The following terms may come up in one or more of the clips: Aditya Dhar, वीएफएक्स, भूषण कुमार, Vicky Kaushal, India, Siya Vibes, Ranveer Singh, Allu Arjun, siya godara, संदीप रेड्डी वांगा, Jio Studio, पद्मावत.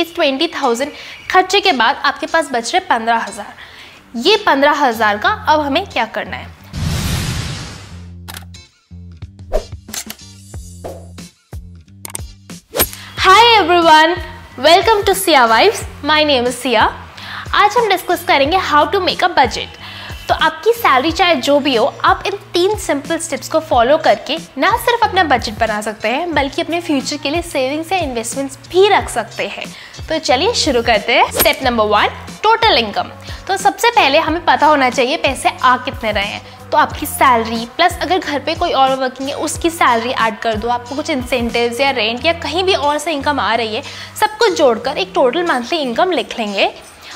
इस 20,000 खर्चे के बाद आपके पास बच रहे 15,000। ये 15,000 का अब हमें क्या करना है? Hi everyone, welcome to Siya vibes. My name is Siya. आज हम डिस्कस करेंगे how to make a budget. तो आपकी सैलरी चाहे जो भी हो, आप इन 3 सिंपल स्टेप्स को फॉलो करके ना सिर्फ अपना बजट बना सकते हैं बल्कि अपने फ्यूचर के लिए सेविंग्स या इन्वेस्टमेंट्स भी रख सकते हैं। तो चलिए शुरू करते हैं। Step number 1, total income. तो सबसे पहले हमें पता होना चाहिए पैसे आ कितने रहे हैं। तो आपकी सैलरी प्लस अगर घर पे कोई और वर्किंग है उसकी सैलरी ऐड कर दो, आपको कुछ इंसेंटिव्स या रेंट या कहीं भी और से इनकम आ रही है, सब कुछ जोड़कर एक टोटल मंथली इनकम लिख लेंगे।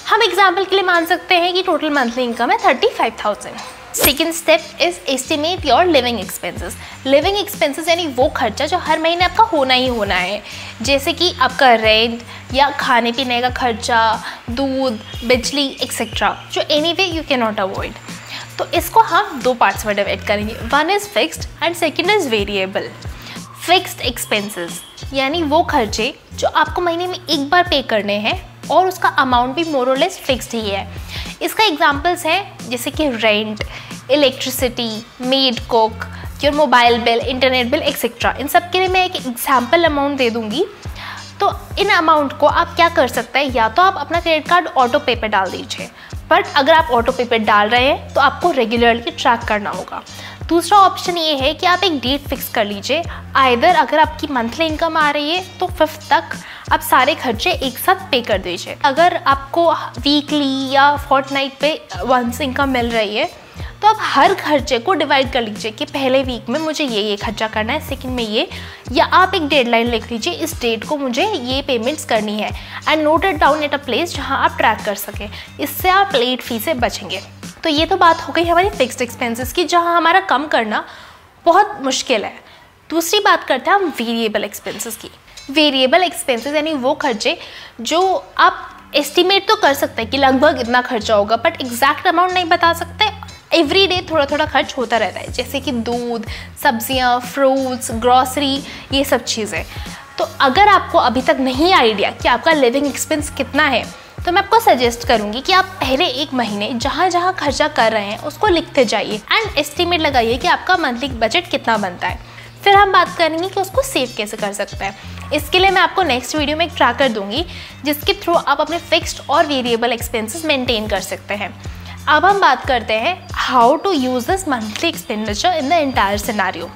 हम एग्जाम्पल के लिए मान सकते हैं कि टोटल मंथली इनकम है 35,000। Second step is estimate your living expenses. Living expenses यानी वो खर्चा जो हर महीने आपका होना ही होना है, जैसे कि आपका रेंट या खाने पीने का खर्चा, दूध, बिजली एक्सेट्रा, जो anyway you can not avoid. तो इसको हम 2 पार्ट्स में डिवाइड करेंगे। 1 is fixed and second is variable. Fixed expenses यानी वो खर्चे जो आपको महीने में एक बार पे करने हैं और उसका अमाउंट भी मोर और लेस फिक्स्ड ही है। इसका एग्जांपल्स हैं जैसे कि rent, electricity, maid cook, your mobile bill, internet bill etcetera. इन सब के लिए मैं एक एग्जांपल अमाउंट दे दूँगी। तो इन अमाउंट को आप क्या कर सकते हैं, या तो आप अपना क्रेडिट कार्ड ऑटो पे पर डाल दीजिए, बट अगर आप ऑटो पे पर डाल रहे हैं तो आपको रेगुलरली ट्रैक करना होगा। दूसरा ऑप्शन ये है कि आप एक डेट फिक्स कर लीजिए। आइदर अगर आपकी मंथली इनकम आ रही है तो 5th तक आप सारे खर्चे एक साथ पे कर दीजिए। अगर आपको वीकली या फोर्टनाइट पे वंस इनकम मिल रही है तो आप हर खर्चे को डिवाइड कर लीजिए कि पहले वीक में मुझे ये खर्चा करना है, सेकंड में ये, या आप एक डेडलाइन लिख लीजिए, इस डेट को मुझे ये पेमेंट्स करनी है, and note it down at a place जहां आप ट्रैक कर सकें। इससे आप लेट फी से बचेंगे। तो ये तो बात हो गई हमारी फिक्स्ड एक्सपेंसेस की, जहाँ हमारा कम करना बहुत मुश्किल है। दूसरी बात करते हैं हम वेरिएबल एक्सपेंसेस की। वेरिएबल एक्सपेंसेस यानी वो खर्चे जो आप एस्टिमेट तो कर सकते हैं कि लगभग इतना खर्चा होगा, बट एग्जैक्ट अमाउंट नहीं बता सकते। एवरी डे थोड़ा थोड़ा खर्च होता रहता है, जैसे कि दूध, सब्जियां, फ्रूट्स, ग्रॉसरी, ये सब चीज़ें। तो अगर आपको अभी तक नहीं आइडिया कि आपका लिविंग एक्सपेंस कितना है, तो मैं आपको सजेस्ट करूंगी कि आप पहले एक महीने जहाँ जहाँ खर्चा कर रहे हैं उसको लिखते जाइए एंड एस्टिमेट लगाइए कि आपका मंथली बजट कितना बनता है। फिर हम बात करेंगे कि उसको सेव कैसे कर सकते हैं। इसके लिए मैं आपको नेक्स्ट वीडियो में एक ट्रैकर दूंगी जिसके थ्रू आप अपने फिक्स्ड और वेरिएबल एक्सपेंसेस मेंटेन कर सकते हैं। अब हम बात करते हैं how to use this monthly expenditure in the entire scenario.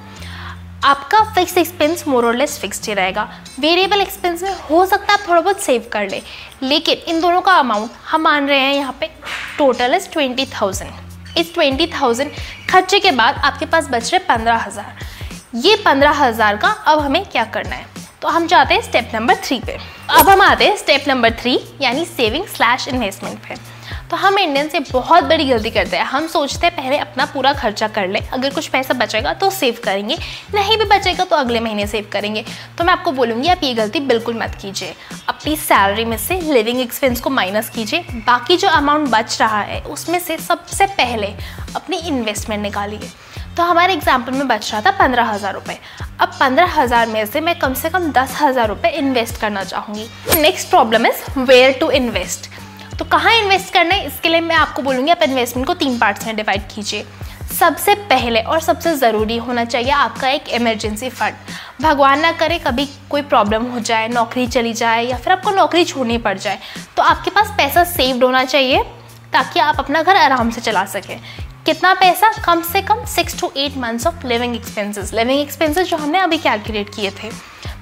आपका फिक्स्ड एक्सपेंस मोर और लेस फिक्स्ड ही रहेगा। वेरिएबल एक्सपेंस में हो सकता है आप थोड़ा बहुत सेव कर लें, लेकिन इन दोनों का अमाउंट हम मान रहे हैं यहाँ पे टोटल इज 20,000। इस 20,000 खर्चे के बाद आपके पास बच रहे 15,000। ये 15,000 का अब हमें क्या करना है? तो हम जाते हैं स्टेप नंबर 3 पे। अब हम आते हैं स्टेप नंबर 3 यानी सेविंग / इन्वेस्टमेंट पे। तो हम इंडियन से बहुत बड़ी गलती करते हैं, हम सोचते हैं पहले अपना पूरा खर्चा कर लें, अगर कुछ पैसा बचेगा तो सेव करेंगे, नहीं भी बचेगा तो अगले महीने सेव करेंगे। तो मैं आपको बोलूँगी आप ये गलती बिल्कुल मत कीजिए। अपनी सैलरी में से लिविंग एक्सपेंस को माइनस कीजिए, बाकी जो अमाउंट बच रहा है उसमें से सबसे पहले अपनी इन्वेस्टमेंट निकालिए। तो हमारे एग्जाम्पल में बच रहा था 15,000 रुपये। अब 15,000 में से कम 10,000 रुपये इन्वेस्ट करना चाहूँगी। Next problem is where to invest. तो कहाँ इन्वेस्ट करना है, इसके लिए मैं आपको बोलूँगी आप इन्वेस्टमेंट को 3 पार्ट्स में डिवाइड कीजिए। सबसे पहले और सबसे ज़रूरी होना चाहिए आपका एक इमरजेंसी फंड। भगवान ना करे कभी कोई प्रॉब्लम हो जाए, नौकरी चली जाए या फिर आपको नौकरी छोड़नी पड़ जाए, तो आपके पास पैसा सेव्ड होना चाहिए ताकि आप अपना घर आराम से चला सकें। कितना पैसा? कम से कम 6 to 8 months of living expenses जो हमने अभी कैलकुलेट किए थे।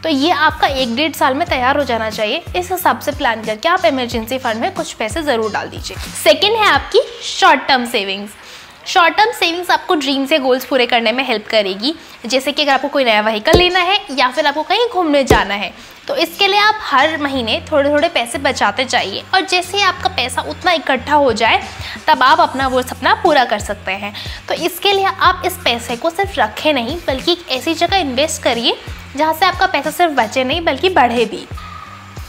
तो ये आपका 1-1.5 साल में तैयार हो जाना चाहिए। इस हिसाब से प्लान करके आप इमरजेंसी फंड में कुछ पैसे ज़रूर डाल दीजिए। सेकेंड है आपकी short term savings. Short term savings आपको ड्रीम्स या गोल्स पूरे करने में हेल्प करेगी, जैसे कि अगर आपको कोई नया व्हीकल लेना है या फिर आपको कहीं घूमने जाना है, तो इसके लिए आप हर महीने थोड़े थोड़े पैसे बचाते जाइए, और जैसे ही आपका पैसा उतना इकट्ठा हो जाए तब आप अपना वो सपना पूरा कर सकते हैं। तो इसके लिए आप इस पैसे को सिर्फ रखें नहीं, बल्कि एक ऐसी जगह इन्वेस्ट करिए जहाँ से आपका पैसा सिर्फ बचे नहीं बल्कि बढ़े भी।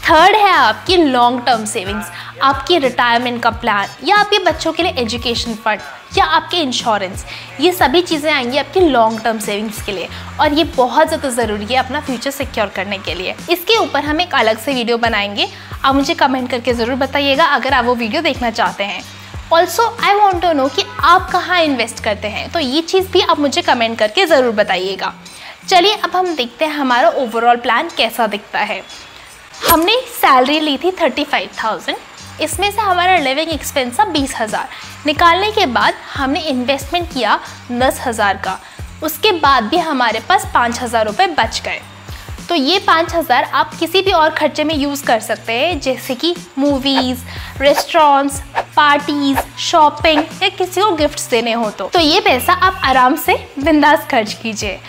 थर्ड है आपकी लॉन्ग टर्म सेविंग्स। आपकी रिटायरमेंट का प्लान या आपके बच्चों के लिए एजुकेशन फंड या आपके इंश्योरेंस, ये सभी चीज़ें आएंगी आपकी लॉन्ग टर्म सेविंग्स के लिए, और ये बहुत ज़्यादा ज़रूरी है अपना फ्यूचर सिक्योर करने के लिए। इसके ऊपर हम एक अलग से वीडियो बनाएंगे। आप मुझे कमेंट करके ज़रूर बताइएगा अगर आप वो वीडियो देखना चाहते हैं। Also I want to know कि आप कहाँ इन्वेस्ट करते हैं, तो ये चीज़ भी आप मुझे कमेंट करके ज़रूर बताइएगा। चलिए अब हम देखते हैं हमारा ओवरऑल प्लान कैसा दिखता है। हमने सैलरी ली थी 35,000, इसमें से हमारा लिविंग एक्सपेंस था 20,000। निकालने के बाद हमने इन्वेस्टमेंट किया 10,000 का, उसके बाद भी हमारे पास 5,000 रुपये बच गए। तो ये 5,000 आप किसी भी और खर्चे में यूज़ कर सकते हैं, जैसे कि मूवीज़, रेस्टोरेंट्स, पार्टीज़, शॉपिंग या किसी को गिफ्ट्स देने हो तो ये पैसा आप आराम से बिंदास खर्च कीजिए।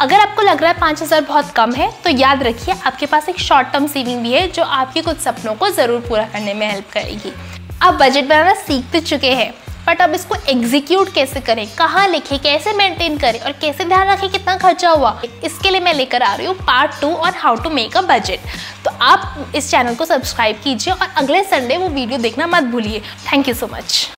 अगर आपको लग रहा है 5,000 बहुत कम है तो याद रखिए आपके पास एक शॉर्ट टर्म सेविंग भी है जो आपके कुछ सपनों को ज़रूर पूरा करने में हेल्प करेगी। आप बजट बनाना सीख तो चुके हैं, बट अब इसको एग्जीक्यूट कैसे करें, कहाँ लिखें, कैसे मेंटेन करें और कैसे ध्यान रखें कितना खर्चा हुआ, इसके लिए मैं लेकर आ रही हूँ पार्ट 2 और how to make a budget. तो आप इस चैनल को सब्सक्राइब कीजिए और अगले संडे वो वीडियो देखना मत भूलिए। Thank you so much.